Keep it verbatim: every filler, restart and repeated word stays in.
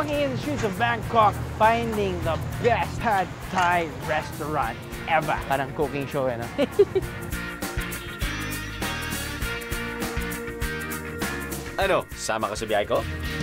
walking in the streets of Bangkok, finding the best Pad Thai restaurant ever. Parang cooking show, eh, no? Ano? Sama ka sa biyay ko?